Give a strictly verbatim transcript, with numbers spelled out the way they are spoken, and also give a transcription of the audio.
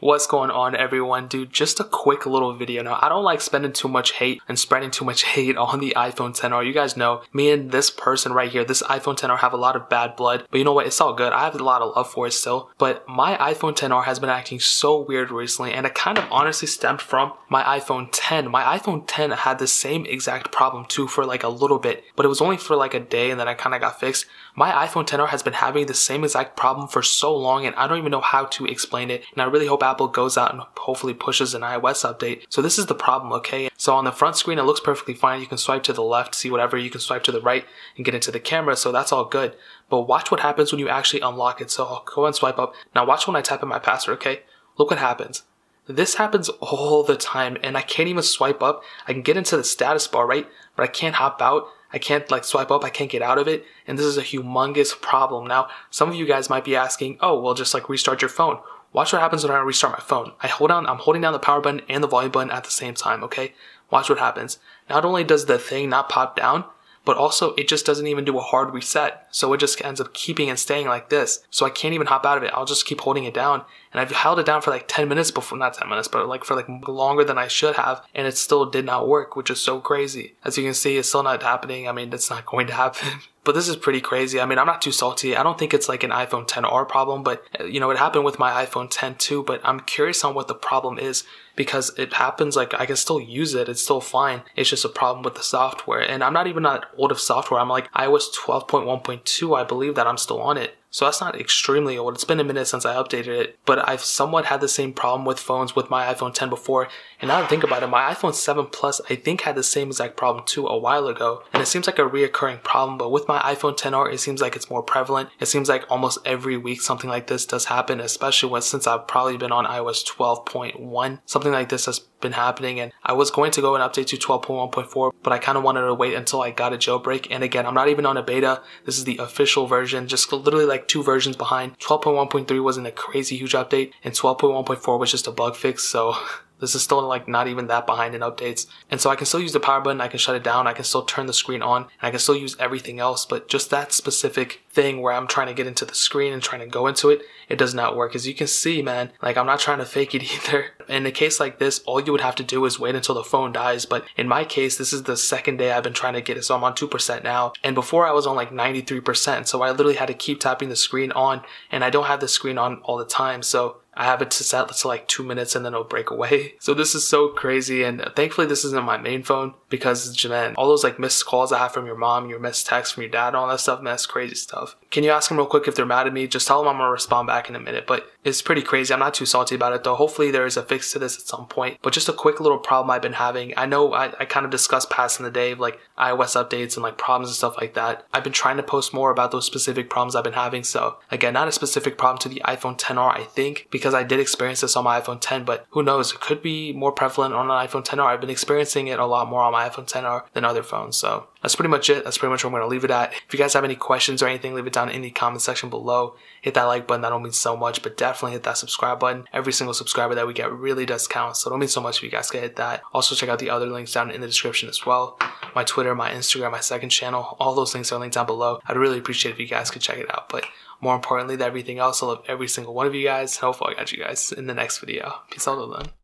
What's going on, everyone? Dude, just a quick little video. Now, I don't like spending too much hate and spreading too much hate on the iPhone ten R. You guys know me and this person right here, this iPhone ten R, have a lot of bad blood, but you know what? It's all good. I have a lot of love for it still, but my iPhone ten R has been acting so weird recently, and it kind of honestly stemmed from my iPhone ten. My iPhone ten had the same exact problem too for like a little bit, but it was only for like a day, and then I kind of got fixed. My iPhone ten R has been having the same exact problem for so long, and I don't even know how to explain it, and I really hope Apple goes out and hopefully pushes an iOS update. So this is the problem, okay? So on the front screen, it looks perfectly fine. You can swipe to the left, see whatever. You can swipe to the right and get into the camera, so that's all good. But watch what happens when you actually unlock it. So I'll go and swipe up. Now watch when I type in my password, okay? Look what happens. This happens all the time, and I can't even swipe up. I can get into the status bar, right? But I can't hop out. I can't like swipe up, I can't get out of it, and this is a humongous problem. Now, some of you guys might be asking, oh, well, just like restart your phone. Watch what happens when I restart my phone. I hold down, I'm holding down the power button and the volume button at the same time, okay? Watch what happens. Not only does the thing not pop down, but also it just doesn't even do a hard reset. So it just ends up keeping and staying like this. So I can't even hop out of it. I'll just keep holding it down. And I've held it down for like ten minutes before, not ten minutes, but like for like longer than I should have. And it still did not work, which is so crazy. As you can see, it's still not happening. I mean, it's not going to happen. But this is pretty crazy. I mean, I'm not too salty. I don't think it's like an iPhone ten R problem, but you know, it happened with my iPhone ten too, but I'm curious on what the problem is, because it happens, like I can still use it. It's still fine. It's just a problem with the software. And I'm not even that old of software. I'm like iOS twelve point one point two. I believe that I'm still on it. So that's not extremely old. It's been a minute since I updated it, but I've somewhat had the same problem with phones with my iPhone ten before. And now that I think about it, my iPhone seven Plus, I think, had the same exact problem too a while ago. And it seems like a reoccurring problem, but with my iPhone ten R, it seems like it's more prevalent. It seems like almost every week something like this does happen, especially when, since I've probably been on iOS twelve point one. Something like this has been happening, and I was going to go and update to twelve point one point four, but I kind of wanted to wait until I got a jailbreak. And again, I'm not even on a beta. This is the official version, just literally like two versions behind. twelve point one point three wasn't a crazy huge update, and twelve point one point four was just a bug fix, so this is still like not even that behind in updates. And so I can still use the power button, I can shut it down, I can still turn the screen on, and I can still use everything else, but just that specific thing where I'm trying to get into the screen and trying to go into it, it does not work. As you can see, man, like I'm not trying to fake it either. In a case like this, all you would have to do is wait until the phone dies, but in my case, this is the second day I've been trying to get it, so I'm on two percent now, and before I was on like ninety-three percent, so I literally had to keep tapping the screen on, and I don't have the screen on all the time, so I have it to set to like two minutes and then it'll break away. So this is so crazy, and thankfully this isn't my main phone, because man, all those like missed calls I have from your mom, your missed texts from your dad, all that stuff, man, that's crazy stuff. Can you ask them real quick if they're mad at me? Just tell them I'm gonna respond back in a minute, but it's pretty crazy. I'm not too salty about it though. Hopefully there is a fix to this at some point, but just a quick little problem I've been having. I know I, I kind of discussed past in the day, like iOS updates and like problems and stuff like that. I've been trying to post more about those specific problems I've been having. So again, not a specific problem to the iPhone ten R, I think, because I did experience this on my iPhone ten, but who knows, it could be more prevalent on an iPhone ten R. I've been experiencing it a lot more on my iPhone ten R than other phones, so that's pretty much it. That's pretty much where I'm going to leave it at. If you guys have any questions or anything, leave it down in the comment section below. Hit that like button, that don't mean so much, but definitely hit that subscribe button. Every single subscriber that we get really does count, so don't mean so much if you guys can hit that. Also check out the other links down in the description as well. My Twitter, my Instagram, my second channel, all those links are linked down below. I'd really appreciate it if you guys could check it out, but more importantly than everything else, I love every single one of you guys, and hopefully I got you guys in the next video. Peace out, everyone.